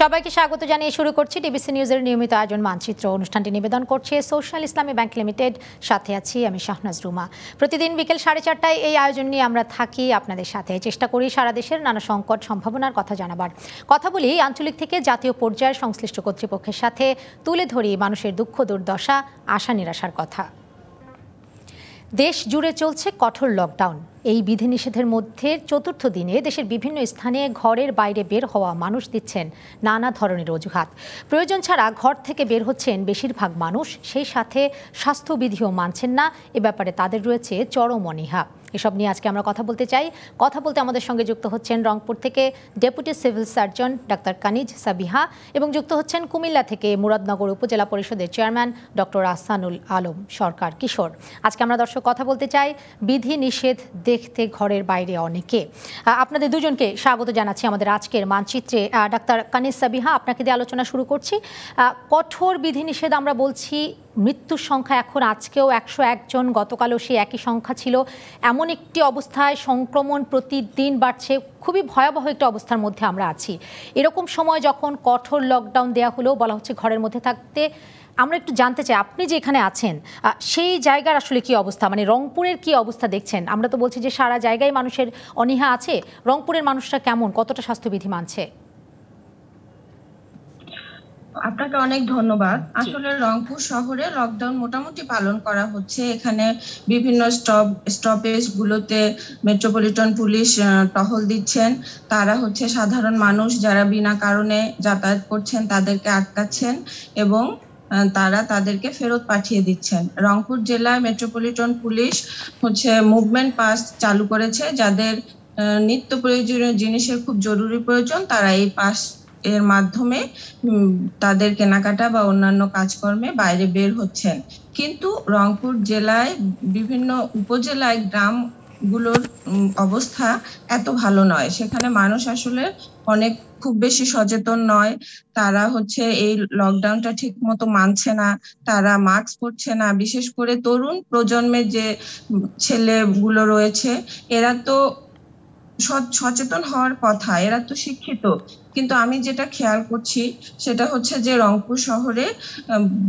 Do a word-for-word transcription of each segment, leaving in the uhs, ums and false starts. সবাইকে স্বাগত জানিয়ে শুরু করছি ডিবিসি নিউজের নিয়মিত আয়োজন মানচিত্র। অনুষ্ঠানটি নিবেদন করছে সোশ্যাল ইসলামী ব্যাংক লিমিটেড। সাথে আছি আমি শাহনাজ রুমা। প্রতিদিন বিকেল সাড়ে চারটায় এই আয়োজন নিয়ে আমরা থাকি আপনাদের সাথে। চেষ্টা করি সারা দেশের নানা সংকট সম্ভাবনার কথা জানাবার। কথা বলি আঞ্চলিক থেকে জাতীয় পর্যায়ের সংশ্লিষ্ট কর্তৃপক্ষের সাথে, তুলে ধরি মানুষের দুঃখ দুর্দশা, আশা নিরাশার কথা। দেশ জুড়ে চলছে কঠোর লকডাউন। এই বিধিনিষেধের মধ্যে চতুর্থ দিনে দেশের বিভিন্ন স্থানে ঘরের বাইরে বের হওয়া মানুষ দিচ্ছেন নানা ধরনের অজুহাত। প্রয়োজন ছাড়া ঘর থেকে বের হচ্ছেন বেশিরভাগ মানুষ, সেই সাথে স্বাস্থ্যবিধিও মানছেন না। এ ব্যাপারে তাদের রয়েছে চরম অনীহা। এসব নিয়ে আজকে আমরা কথা বলতে চাই। কথা বলতে আমাদের সঙ্গে যুক্ত হচ্ছেন রংপুর থেকে deputy civil surgeon doctor Kaniz Sabiha এবং যুক্ত হচ্ছেন কুমিল্লা থেকে মুরাদনগর উপজেলা পরিষদের চেয়ারম্যান ডক্টর আহসানুল আলম সরকার কিশোর। আজকে আমরা দর্শক কথা বলতে চাই বিধি নিষেধ দেখতে ঘরের বাইরে অনেকে। আপনাদের দুজনকে স্বাগত জানাচ্ছি আমাদের আজকের মানচিত্রে। ডাক্তার কানিজ সাবিহা, আপনাকে দিয়ে আলোচনা শুরু করছি। কঠোর বিধিনিষেধ, আমরা বলছি মৃত্যুর সংখ্যা এখন আজকেও একশো একজন, গতকালও সেই একই সংখ্যা ছিল। এমন একটি অবস্থায় সংক্রমণ প্রতিদিন বাড়ছে, খুবই ভয়াবহ একটি অবস্থার মধ্যে আমরা আছি। এরকম সময় যখন কঠোর লকডাউন দেওয়া হলো, বলা হচ্ছে ঘরের মধ্যে থাকতে, আমরা একটু জানতে চাই আপনি যে এখানে আছেন সেই জায়গার আসলে কি অবস্থা, মানে রংপুরের কি অবস্থা দেখছেন? আমরা তো বলছি যে সারা জায়গায় মানুষের অনীহা আছে, রংপুরের মানুষরা কেমন, কতটা স্বাস্থ্যবিধি মানছে? আপনাকে অনেক ধন্যবাদ। আসলে রংপুর শহরে লকডাউন মোটামুটি পালন করা হচ্ছে। এখানে বিভিন্ন স্টপ স্টপেজ গুলোতে মেট্রোপলিটন পুলিশ টহল দিচ্ছেন। তারা হচ্ছে সাধারণ মানুষ যারা বিনা কারণে যাতায়াত করছেন তাদেরকে আটকাচ্ছেন এবং তারা তাদেরকে ফেরত পাঠিয়ে দিচ্ছেন। রংপুর জেলায় মেট্রোপলিটন পুলিশ হচ্ছে মুভমেন্ট পাস চালু করেছে। যাদের নিত্য প্রয়োজনীয় জিনিসের খুব জরুরি প্রয়োজন তারা এই পাস এর মাধ্যমে তাদের কেনাকাটা বা অন্যান্য কাজকর্মে বাইরে বের হচ্ছেন। কিন্তু রংপুর জেলায় বিভিন্ন উপজেলায় গ্রামগুলোর অবস্থা এত ভালো নয়। সেখানে মানুষ আসলে অনেক খুব বেশি সচেতন নয়। তারা হচ্ছে এই লকডাউনটা ঠিক মতো মানছে না, তারা মাস্ক পরছে না। বিশেষ করে তরুণ প্রজন্মের যে ছেলেগুলো রয়েছে এরা তো সচেতন হওয়ার কথা, এরা তো শিক্ষিত। কিন্তু আমি যেটা খেয়াল করছি সেটা হচ্ছে যে রংপুর শহরে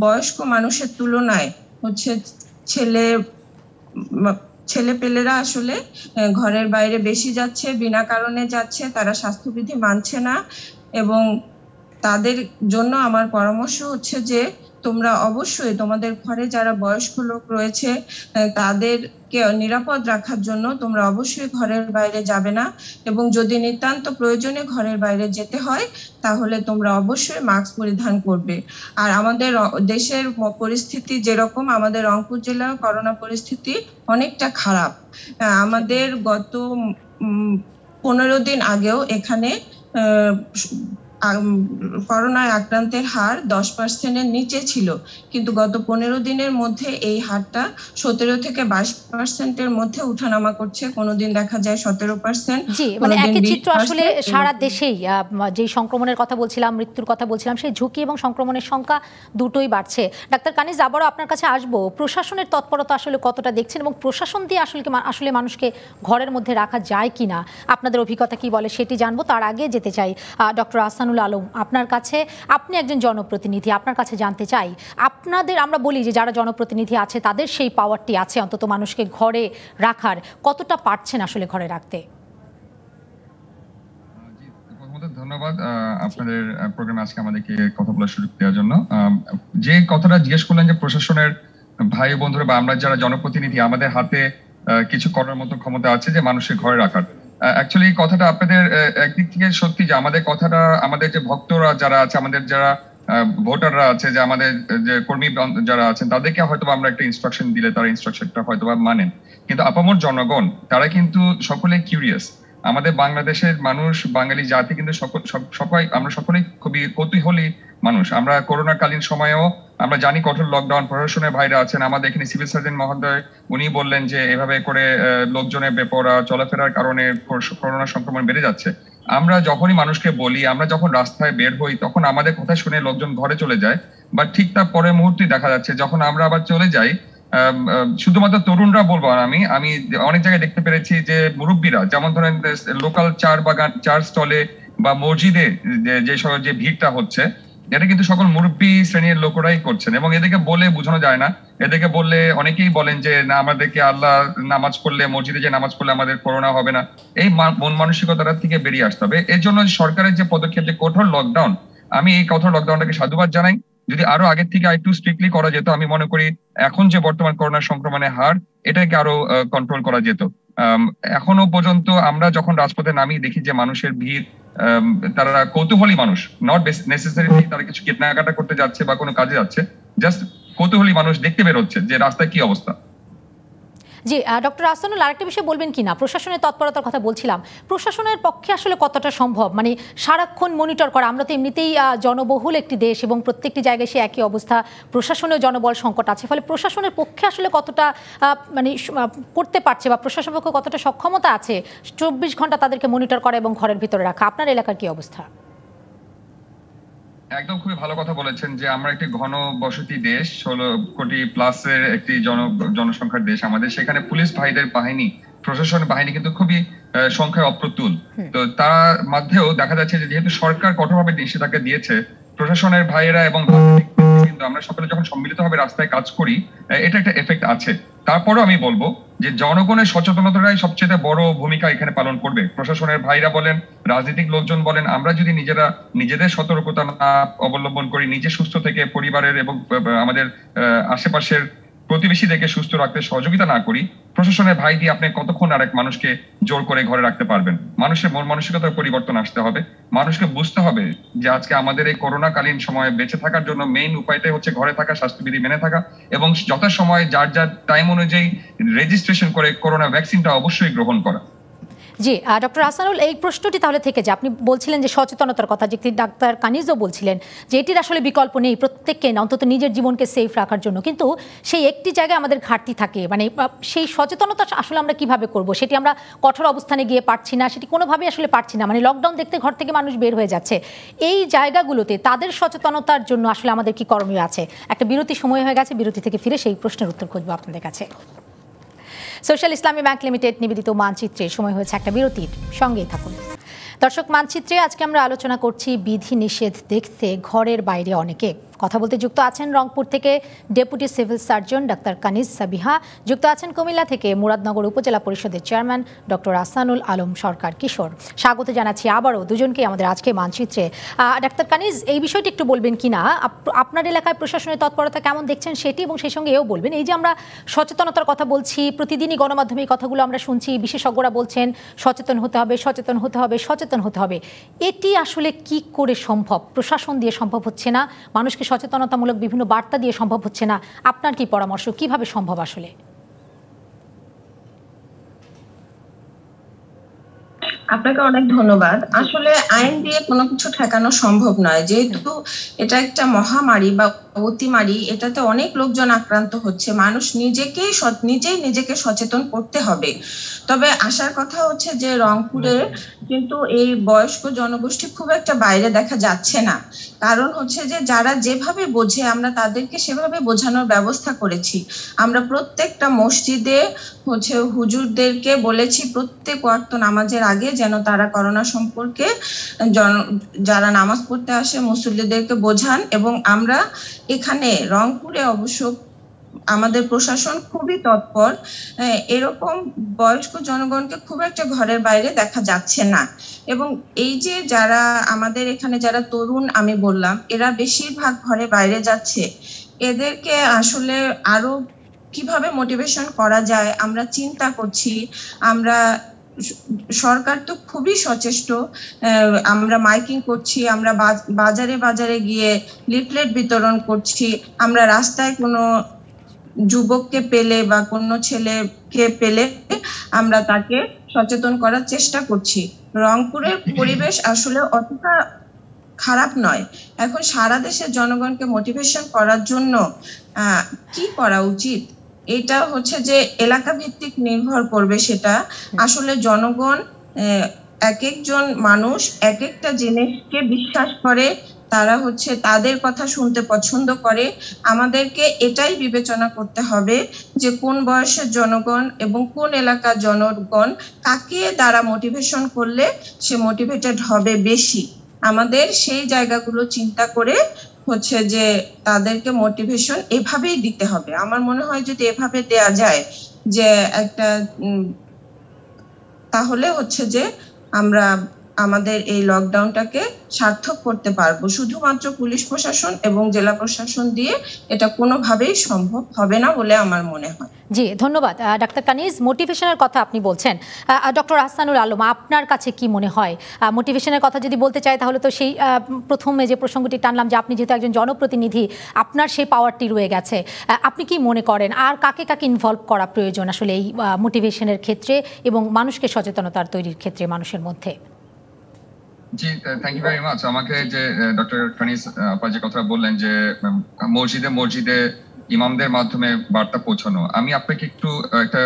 বয়স্ক মানুষের তুলনায় হচ্ছে ছেলে ছেলেপেলেরা আসলে ঘরের বাইরে বেশি যাচ্ছে, বিনা কারণে যাচ্ছে, তারা স্বাস্থ্যবিধি মানছে না। এবং তাদের জন্য আমার পরামর্শ হচ্ছে যে তোমরা অবশ্যই তোমাদের ঘরে যারা বয়স্ক লোক রয়েছে তাদেরকে নিরাপদ রাখার জন্য তোমরা অবশ্যই ঘরের বাইরে যাবে না, এবং যদি নিতান্ত প্রয়োজনে ঘরের বাইরে যেতে হয় তাহলে তোমরা অবশ্যই মাস্ক পরিধান করবে। আর আমাদের দেশের পরিস্থিতি যেরকম, আমাদের রংপুর জেলার করোনা পরিস্থিতি অনেকটা খারাপ। আমাদের গত পনেরো দিন আগেও এখানে আহ করোনায় আক্রান্তের হার দশ পার্সেন্টের নিচে ছিল, কিন্তু গত পনেরো দিনের মধ্যে এই হারটা সতেরো থেকে বাইশ পার্সেন্টের মধ্যে উঠানামা করছে। কোনোদিন দেখা যায় সতেরো পার্সেন্ট। মানে একই চিত্র আসলে সারা দেশেই। যে সংক্রমণের কথা বলছিলাম, মৃত্যুর কথা বলছিলাম, সেই ঝুঁকি এবং সংক্রমণের সংখ্যা দুটোই বাড়ছে। ডাক্তার কানিজ, আবারও আপনার কাছে আসবো। প্রশাসনের তৎপরতা আসলে কতটা দেখছেন এবং প্রশাসন দিয়ে আসলে আসলে মানুষকে ঘরের মধ্যে রাখা যায় কিনা আপনাদের অভিজ্ঞতা কি বলে সেটি জানবো। তার আগে যেতে চাই ডক্টর আহসান আলম, আপনার কাছে, আপনি একজন জনপ্রতিনিধি, আপনার কাছে জানতে চাই আপনাদের, আমরা বলি যে যারা জনপ্রতিনিধি আছে তাদের সেই পাওয়ারটি আছে অন্তত মানুষকে ঘরে রাখার, কতটা পারছেন আসলে ঘরে রাখতে? ধন্যবাদ আপনাদের প্রোগ্রামে আজকে আমাদেরকে কথা বলার সুযোগ দেওয়ার জন্য। যে কথাটা জিজ্ঞেস করলেন যে প্রশাসনের ভাই বন্ধুরা বা আমরা যারা জনপ্রতিনিধি আমাদের হাতে কিছু করার মতো ক্ষমতা আছে যে মানুষকে ঘরে রাখার, অ্যাকচুয়ালি কথাটা আপনাদের একদিক থেকে সত্যি যে আমাদের কথাটা আমাদের যে ভক্তরা যারা আছে, আমাদের যারা ভোটাররা আছে, যে আমাদের যে কর্মী যারা আছেন তাদেরকে হয়তো আমরা একটা ইনস্ট্রাকশন দিলে তারা ইনস্ট্রাকশনটা হয়তো বা মানেন, কিন্তু আপামর জনগণ তারা কিন্তু সকলে কিউরিয়াস। আমাদের বাংলাদেশের মানুষ, বাঙালি জাতি কিন্তু সকল সবাই আমরা সকলেই খুবই কৌতূহলী মানুষ। আমরা করোনাকালীন সময়েও আমরা জানি কঠোর লকডাউন, প্রশাসনের ভাইরা আছেন। আমাদের এখানে সিভিল সার্জন মহোদয় উনি বললেন যে এভাবে করে লোকজনের বেপরা চলাফেরার কারণে করোনা সংক্রমণ বেড়ে যাচ্ছে। আমরা যখনই মানুষকে বলি, আমরা যখন রাস্তায় বের হই তখন আমাদের কথা শুনে লোকজন ঘরে চলে যায়, বা ঠিক তার পরের মুহূর্তে দেখা যাচ্ছে যখন আমরা আবার চলে যাই, শুধুমাত্র তরুণরা বলবো না, আমি আমি অনেক জায়গায় দেখতে পেরেছি যে মুরব্বীরা, যেমন ধরেন লোকাল চার বাগান চার স্টলে বা মসজিদে যে সকল যে ভিড়টা হচ্ছে এটা কিন্তু সকল মুরব্বী শ্রেণীর লোকেরাই করছেন, এবং এদেরকে বলে বোঝানো যায় না। এদেরকে বললে অনেকেই বলেন যে না, আমাদেরকে আল্লাহ নামাজ পড়লে মসজিদে যে নামাজ পড়লে আমাদের করোনা হবে না, এই মন মানসিকতাটা থেকে বেরিয়ে আসতে হবে। এর জন্য সরকারের যে পদক্ষেপ, যে কঠোর লকডাউন, আমি এই কঠোর লকডাউনটাকে সাধুবাদ জানাই। যদি আরো আগের থেকে একটু স্ট্রিক্টলি করা যেত, আমি মনে করি এখন যে বর্তমান করোনা সংক্রমণের হার, এটাকে আরো কন্ট্রোল করা যেত। এখনো পর্যন্ত আমরা যখন রাজপথে নামি দেখি যে মানুষের ভিড়, তারা কৌতূহলী মানুষ, নট নেসেসারিলি তারা কিছু কেনাকাটা করতে যাচ্ছে বা কোনো কাজে যাচ্ছে, জাস্ট কৌতূহলী মানুষ দেখতে বের হচ্ছে যে রাস্তায় কি অবস্থা। জি ডক্টর আহসানুল, আরেকটা বিষয় বলবেন কিনা, প্রশাসনের তৎপরতার কথা বলছিলাম, প্রশাসনের পক্ষে আসলে কতটা সম্ভব, মানে সারাক্ষণ মনিটর করা? আমরা তো এমনিতেই জনবহুল একটি দেশ এবং প্রত্যেকটি জায়গায় সে একই অবস্থা, প্রশাসনের জনবল সংকট আছে, ফলে প্রশাসনের পক্ষে আসলে কতটা মানে করতে পারছে বা প্রশাসনের পক্ষে কতটা সক্ষমতা আছে চব্বিশ ঘন্টা তাদেরকে মনিটর করা এবং ঘরের ভিতরে রাখা? আপনার এলাকার কি অবস্থা? একদম খুবই ভালো কথা বলেছেন যে আমরা একটি ঘন বসতি দেশ, ষোলো কোটি প্লাস এর একটি জন জনসংখ্যার দেশ আমাদের। সেখানে পুলিশ ভাইদের বাহিনী, প্রশাসন বাহিনী কিন্তু খুবই সংখ্যায় অপ্রতুল। তো তার মধ্যেও দেখা যাচ্ছে যে যেহেতু সরকার কঠোরভাবে নিষেধাজ্ঞা দিয়েছে, প্রশাসনের ভাইয়েরা এবং কিন্তু আমরা সকলে যখন সম্মিলিতভাবে রাস্তায় কাজ করি, এটা একটা এফেক্ট আছে। তারপরেও আমি বলবো যে জনগণের সচেতনতাটাই সবচেয়ে বড় ভূমিকা এখানে পালন করবে। প্রশাসনের ভাইরা বলেন, রাজনৈতিক লোকজন বলেন, আমরা যদি নিজেরা নিজেদের সতর্কতা না অবলম্বন করি, নিজে সুস্থ থেকে পরিবারের এবং আমাদের আশেপাশের প্রতিবেশীদেরকে সুস্থ রাখতে সহযোগিতা না করি, প্রশাসনের ভাই দিয়ে আপনি কতক্ষণ আর এক মানুষকে জোর করে ঘরে রাখতে পারবেন? মানুষের মন মানসিকতার পরিবর্তন আসতে হবে। মানুষকে বুঝতে হবে যে আজকে আমাদের এই করোনাকালীন সময়ে বেঁচে থাকার জন্য মেইন উপায়টাই হচ্ছে ঘরে থাকা, স্বাস্থ্যবিধি মেনে থাকা, এবং যথাসময়ে যার যার টাইম অনুযায়ী রেজিস্ট্রেশন করে করোনা ভ্যাকসিনটা অবশ্যই গ্রহণ করা। জি ডক্টর আহসানুল, এই প্রশ্নটি তাহলে থেকে যে আপনি বলছিলেন যে সচেতনতার কথা, যেটি ডাক্তার কানিজও বলছিলেন যে এটির আসলে বিকল্প নেই, প্রত্যেককে না অন্তত নিজের জীবনকে সেফ রাখার জন্য, কিন্তু সেই একটি জায়গায় আমাদের ঘাটতি থাকে, মানে সেই সচেতনতা আসলে আমরা কিভাবে করব, সেটি আমরা কঠোর অবস্থানে গিয়ে পারছি না, সেটি কোনোভাবেই আসলে পারছি না, মানে লকডাউন দেখতে ঘর থেকে মানুষ বের হয়ে যাচ্ছে। এই জায়গাগুলোতে তাদের সচেতনতার জন্য আসলে আমাদের কি করণীয় আছে? একটা বিরতি সময় হয়ে গেছে, বিরতি থেকে ফিরে সেই প্রশ্নের উত্তর খুঁজবো আপনাদের কাছে। সোশ্যাল ইসলামী ব্যাংক লিমিটেড নিবেদিত মানচিত্রে সময় হয়েছে একটা বিরতির, সঙ্গেই থাকুন। দর্শক, মানচিত্রে আজকে আমরা আলোচনা করছি বিধি নিষেধ দেখতে ঘরের বাইরে অনেকে। কথা বলতে যুক্ত আছেন রংপুর থেকে deputy civil surgeon doctor Kaniz Sabiha, যুক্ত আছেন কুমিল্লা থেকে মুরাদনগর উপজেলা পরিষদের চেয়ারম্যান ডক্টর আহসানুল আলম সরকার কিশোর। স্বাগত জানাচ্ছি আবারও দুজনকে আমাদের আজকে মানচিত্রে। ডাক্তার কানিজ, এই বিষয়টি একটু বলবেন কিনা, আপনার এলাকায় প্রশাসনের তৎপরতা কেমন দেখছেন সেটি, এবং সেই সঙ্গে এও বলবেন এই যে আমরা সচেতনতার কথা বলছি, প্রতিদিনই গণমাধ্যমে এই কথাগুলো আমরা শুনছি, বিশেষজ্ঞরা বলছেন সচেতন হতে হবে, সচেতন হতে হবে, সচেতন হতে হবে, এটি আসলে কি করে সম্ভব? প্রশাসন দিয়ে সম্ভব হচ্ছে না, মানুষকে সচেতনতামূলক বিভিন্ন বার্তা দিয়ে সম্ভব হচ্ছে না, আপনার কি পরামর্শ, কিভাবে সম্ভব আসলে? আপনাকে অনেক ধন্যবাদ। আসলে আইন দিয়ে কোনো কিছু ঠেকানো সম্ভব নয়, যেহেতু এটা একটা মহামারী বা অতিমারী, এটাতে অনেক লোকজন আক্রান্ত হচ্ছে, মানুষ নিজেকে নিজেই নিজেকে সচেতন করতে হবে। তবে আশার কথা হচ্ছে যে রংপুরের কিন্তু এই বয়স্ক জনগোষ্ঠী খুব একটা বাইরে দেখা যাচ্ছে না, কারণ হচ্ছে যে যারা যেভাবে বোঝে আমরা তাদেরকে সেভাবে বোঝানোর ব্যবস্থা করেছি। আমরা প্রত্যেকটা মসজিদে হচ্ছে হুজুরদেরকে বলেছি প্রত্যেক ওয়াক্ত নামাজের আগে যেন তারা করোনা সম্পর্কে যারা নামাজ পড়তে আসে মুসল্লিদেরকে বোঝান, এবং আমরা এখানে রংপুরে অবশ্য আমাদের প্রশাসন খুবই তৎপর, এরকম বয়স্ক জনগণকে খুব একটা ঘরের বাইরে দেখা যাচ্ছে না। এবং এই যে যারা আমাদের এখানে যারা তরুণ আমি বললাম, এরা বেশিরভাগ ঘরে বাইরে যাচ্ছে, এদেরকে আসলে আরো কিভাবে মোটিভেশন করা যায় আমরা চিন্তা করছি। আমরা সরকার তো খুবই সচেষ্ট, আমরা মাইকিং করছি, আমরা বাজারে বাজারে গিয়ে লিফলেট বিতরণ করছি, আমরা রাস্তায় কোনো যুবককে পেলে বা কোনো ছেলেকে পেলে আমরা তাকে সচেতন করার চেষ্টা করছি। রংপুরের পরিবেশ আসলে অতটা খারাপ নয়। এখন সারা দেশের জনগণকে মোটিভেশন করার জন্য আহ কি করা উচিত, এটা হচ্ছে যে এলাকা ভিত্তিক নির্ভর করবে। সেটা আসলে জনগণ, এক একজন মানুষ এক একটা জিনিসকে বিশ্বাস করে, তারা হচ্ছে তাদের কথা শুনতে পছন্দ করে। আমাদেরকে এটাই বিবেচনা করতে হবে যে কোন বয়সের জনগণ এবং কোন এলাকার জনগণ কাকে দ্বারা মোটিভেশন করলে সে মোটিভেটেড হবে বেশি। আমাদের সেই জায়গাগুলো চিন্তা করে হচ্ছে যে তাদেরকে মোটিভেশন এভাবেই দিতে হবে। আমার মনে হয় যদি এভাবে দেয়া যায় যে একটা, তাহলে হচ্ছে যে আমরা আমাদের এই লকডাউনটাকে সার্থক করতে পারবো। শুধুমাত্র পুলিশ প্রশাসন এবং জেলা প্রশাসন দিয়ে এটা কোনোভাবেই সম্ভব হবে না বলে আমার মনে হয়। জি, ধন্যবাদ ডাক্তার কানিজ। মোটিভেশনের কথা আপনি বলছেন, ডক্টর আহসানুল আলম আপনার কাছে কি মনে হয়? মোটিভেশনের কথা যদি বলতে চাই তাহলে তো সেই প্রথমে যে প্রসঙ্গটি টানলাম যে আপনি যেহেতু একজন জনপ্রতিনিধি, আপনার সেই পাওয়ারটি রয়ে গেছে। আপনি কি মনে করেন আর কাকে কাকে ইনভলভ করা প্রয়োজন আসলে এই মোটিভেশনের ক্ষেত্রে এবং মানুষকে সচেতনতার তৈরির ক্ষেত্রে মানুষের মধ্যে? জি, থ্যাংক ইউ ভেরি মাচ। আমাকে যে ডক্টর কানিজ আপা যে কথা বললেন যে মসজিদে মসজিদে ইমামদের মাধ্যমে বার্তা পৌঁছানো, আমি আপনাকে একটু একটা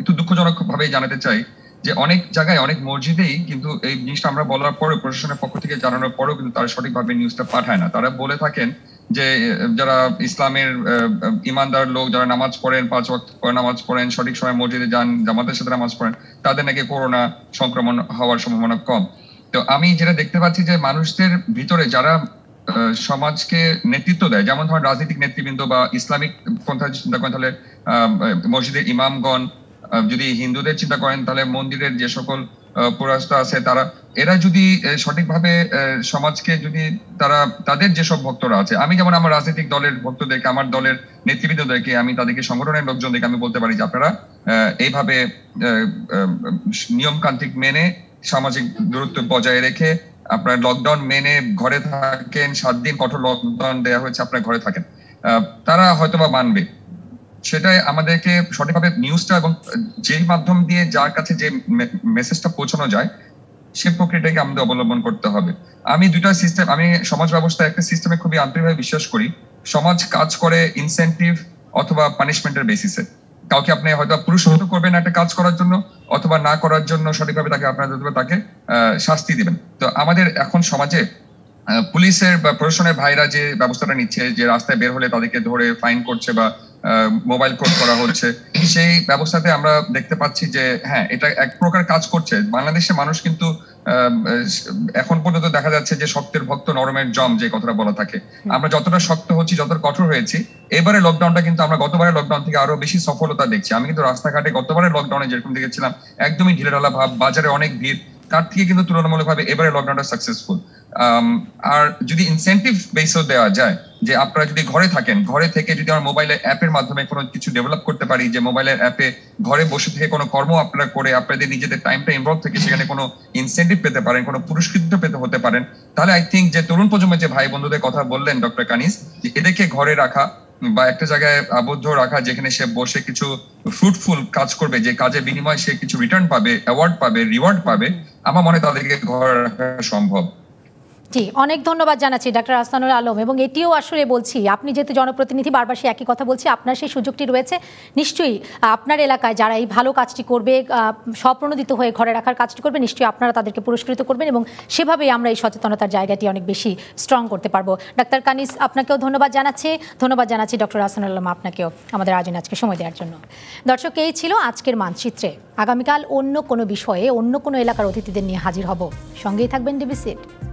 একটু দুঃখজনক ভাবে জানাতে চাই যে অনেক জায়গায় অনেক মসজিদেই কিন্তু এই জিনিসটা আমরা বলার পরে প্রশাসনের পক্ষ থেকে জানানোর পরেও কিন্তু তারা সঠিকভাবে নিউজটা পাঠায় না। তারা বলে থাকেন যে যারা ইসলামের ইমানদার লোক, যারা নামাজ পড়েন, পাঁচ ওয়াক্ত নামাজ পড়েন, সঠিক সময় মসজিদে যান, জামাতের সাথে নামাজ পড়েন, তাদের নাকি করোনা সংক্রমণ হওয়ার সম্ভাবনা কম। তো আমি যেটা দেখতে পাচ্ছি যে মানুষদের ভিতরে যারা সমাজকে নেতৃত্ব দেয়, যেমন ধরেন রাজনৈতিক নেতৃবৃন্দ বা ইসলামিক পন্থা চিন্তা করেন তাহলে মসজিদের ইমামগণ, যদি হিন্দুদের চিন্তা করেন তাহলে মন্দিরের যে সকল পুরোহিত আছে তারা, এরা যদি সঠিকভাবে সমাজকে যদি তারা তাদের যেসব ভক্তরা আছে, আমি যেমন আমার রাজনৈতিক দলের ভক্তদেরকে, আমার দলের নেতৃবৃন্দদেরকে, আমি তাদেরকে সংগঠনের লোকজনদেরকে আমি বলতে পারি যে আপনারা এইভাবে নিয়মতান্ত্রিক মেনে সামাজিক দূরত্ব বজায় রেখে আপনার লকডাউন মেনে ঘরে থাকেন, সাত দিন কঠোর লকডাউন দেওয়া হয়েছে, আপনার ঘরে থাকেন, তারা হয়তো বা মানবে। সেটাই আমাদেরকে সঠিকভাবে নিউজটা এবং যেই মাধ্যম দিয়ে যার কাছে যে মেসেজটা পৌঁছানো যায় সে প্রক্রিয়াটাকে আমাদের অবলম্বন করতে হবে। আমি দুইটা সিস্টেম, আমি সমাজ ব্যবস্থা একটা সিস্টেমে খুবই আন্তরিকভাবে বিশ্বাস করি। সমাজ কাজ করে ইনসেন্টিভ অথবা পানিশমেন্টের বেসিসে। কাউকে আপনি হয়তো পুরস্কৃত করবেন একটা কাজ করার জন্য অথবা না করার জন্য সঠিকভাবে তাকে আপনারা তাকে শাস্তি দিবেন। তো আমাদের এখন সমাজে পুলিশের বা প্রশাসনের ভাইরা যে ব্যবস্থাটা নিচ্ছে, যে রাস্তায় বের হলে তাদেরকে ধরে ফাইন করছে বা মোবাইল কোর্ট করা হচ্ছে, সেই ব্যবস্থাতে আমরা দেখতে পাচ্ছি যে হ্যাঁ, এটা এক প্রকার কাজ করছে। বাংলাদেশের মানুষ কিন্তু এখন পর্যন্ত দেখা যাচ্ছে যে শক্তের ভক্ত নরমের জম, যে কথাটা বলা থাকে। আমরা যতটা শক্ত হচ্ছি, যতটা কঠোর হয়েছি, এবারে লকডাউনটা কিন্তু আমরা গতবারের লকডাউন থেকে আরো বেশি সফলতা দেখছি। আমি কিন্তু রাস্তাঘাটে গতবারের লকডাউনে যেরকম দেখেছিলাম একদমই ঢিলেঢালা ভাব, বাজারে অনেক ভিড়, তার থেকে কিন্তু তুলনামূলকভাবে এবারে লকডাউনটা সাকসেসফুল। আর যদি ইনসেন্টিভ বেসও দেওয়া যায় যে আপনারা যদি ঘরে থাকেন, ঘরে থেকে যদি আমরা মোবাইলের অ্যাপের মাধ্যমে কোনো কিছু ডেভেলপ করতে পারি, যে মোবাইলের অ্যাপে ঘরে বসে থেকে কোনো কর্ম আপনারা করে আপনাদের নিজেদের টাইমটা ইনভলভ থেকে সেখানে কোনো ইনসেন্টিভ পেতে পারেন, কোনো পুরস্কৃত পেতে হতে পারেন, তাহলে আই থিঙ্ক যে তরুণ প্রজন্মের যে ভাই বন্ধুদের কথা বললেন ডক্টর কানিজ, যে এদেরকে ঘরে রাখা বা একটা জায়গায় আবদ্ধ রাখা যেখানে সে বসে কিছু ফ্রুটফুল কাজ করবে, যে কাজে বিনিময়ে সে কিছু রিটার্ন পাবে, অ্যাওয়ার্ড পাবে, রিওয়ার্ড পাবে, আমার মনে হয় তাদেরকে ঘরে রাখা সম্ভব। জি, অনেক ধন্যবাদ জানাচ্ছি ডাক্তার আহসানুল আলম। এবং এটিও আসলে বলছি, আপনি যেহেতু জনপ্রতিনিধি, বারবার সে একই কথা বলছি, আপনার সেই সুযোগটি রয়েছে নিশ্চয়ই। আপনার এলাকায় যারা এই ভালো কাজটি করবে, স্বপ্রণোদিত হয়ে ঘরে রাখার কাজটি করবে, নিশ্চয়ই আপনারা তাদেরকে পুরস্কৃত করবেন এবং সেভাবেই আমরা এই সচেতনতার জায়গাটি অনেক বেশি স্ট্রং করতে পারবো। ডাক্তার কানিজ আপনাকেও ধন্যবাদ জানাচ্ছি। ধন্যবাদ জানাচ্ছি ডক্টর আহসানুল আলম আপনাকেও আমাদের আয়োজন আজকে সময় দেওয়ার জন্য। দর্শক, এই ছিল আজকের মানচিত্রে। আগামীকাল অন্য কোনো বিষয়ে অন্য কোনো এলাকার অতিথিদের নিয়ে হাজির হব। সঙ্গেই থাকবেন ডিবিসি।